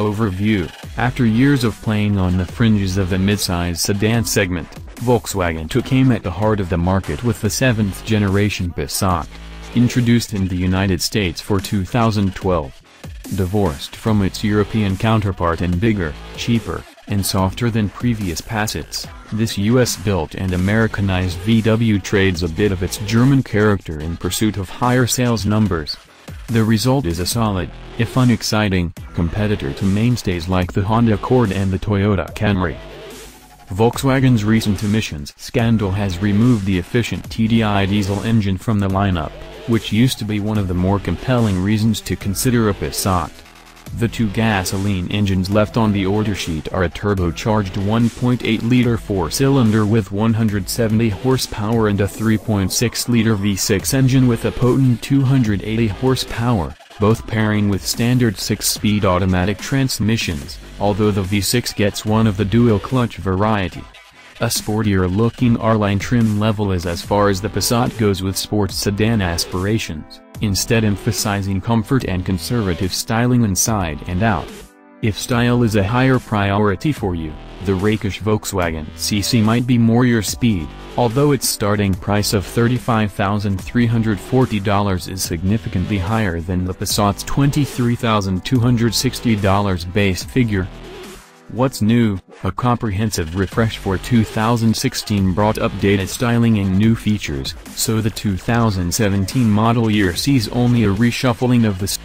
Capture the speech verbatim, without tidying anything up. Overview. After years of playing on the fringes of the midsize sedan segment, Volkswagen took aim at the heart of the market with the seventh generation Passat, introduced in the United States for two thousand twelve. Divorced from its European counterpart and bigger, cheaper, and softer than previous Passats, this U S-built and Americanized V W trades a bit of its German character in pursuit of higher sales numbers. The result is a solid, if unexciting, competitor to mainstays like the Honda Accord and the Toyota Camry. Volkswagen's recent emissions scandal has removed the efficient T D I diesel engine from the lineup, which used to be one of the more compelling reasons to consider a Passat. The two gasoline engines left on the order sheet are a turbocharged one point eight liter four-cylinder with one hundred seventy horsepower and a three point six liter V six engine with a potent two hundred eighty horsepower, both pairing with standard six-speed automatic transmissions, although the V six gets one of the dual-clutch variety. A sportier-looking R line trim level is as far as the Passat goes with sports sedan aspirations, instead emphasizing comfort and conservative styling inside and out. If style is a higher priority for you, the rakish Volkswagen C C might be more your speed, although its starting price of thirty-five thousand three hundred forty dollars is significantly higher than the Passat's twenty-three thousand two hundred sixty dollars base figure. What's new? A comprehensive refresh for two thousand sixteen brought updated styling and new features, so the two thousand seventeen model year sees only a reshuffling of the